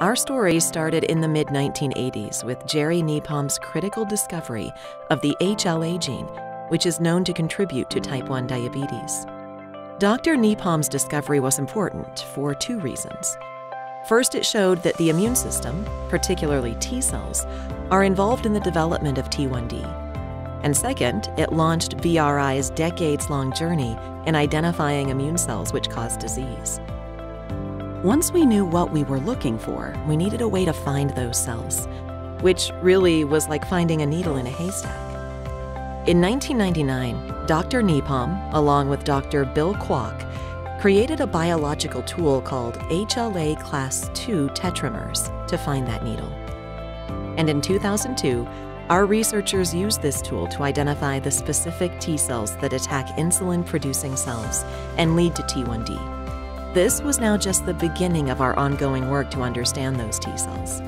Our story started in the mid-1980s with Jerry Nepom's critical discovery of the HLA gene, which is known to contribute to type 1 diabetes. Dr. Nepom's discovery was important for two reasons. First, it showed that the immune system, particularly T cells, are involved in the development of T1D. And second, it launched BRI's decades-long journey in identifying immune cells which cause disease. Once we knew what we were looking for, we needed a way to find those cells, which really was like finding a needle in a haystack. In 1999, Dr. Nepom, along with Dr. Bill Kwok, created a biological tool called HLA class II tetramers to find that needle. And in 2002, our researchers used this tool to identify the specific T cells that attack insulin-producing cells and lead to T1D. This was now just the beginning of our ongoing work to understand those T cells.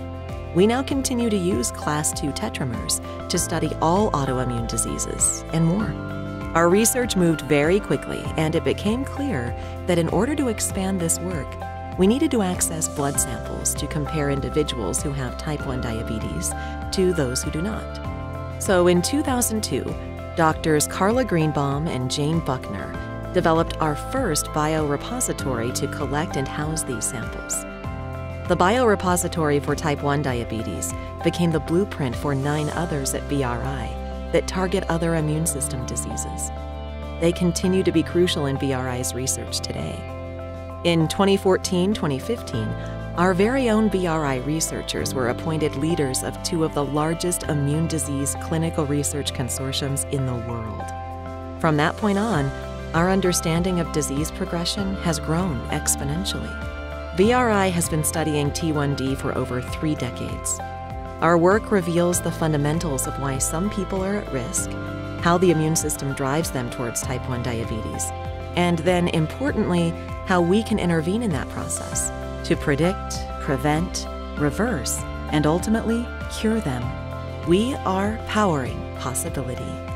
We now continue to use class II tetramers to study all autoimmune diseases and more. Our research moved very quickly, and it became clear that in order to expand this work, we needed to access blood samples to compare individuals who have type 1 diabetes to those who do not. So in 2002, doctors Carla Greenbaum and Jane Buckner developed our first biorepository to collect and house these samples. The biorepository for type 1 diabetes became the blueprint for 9 others at BRI that target other immune system diseases. They continue to be crucial in BRI's research today. In 2014-2015, our very own BRI researchers were appointed leaders of 2 of the largest immune disease clinical research consortiums in the world. From that point on, our understanding of disease progression has grown exponentially. BRI has been studying T1D for over 3 decades. Our work reveals the fundamentals of why some people are at risk, how the immune system drives them towards type 1 diabetes, and then, importantly, how we can intervene in that process to predict, prevent, reverse, and ultimately cure them. We are Powering Possibility.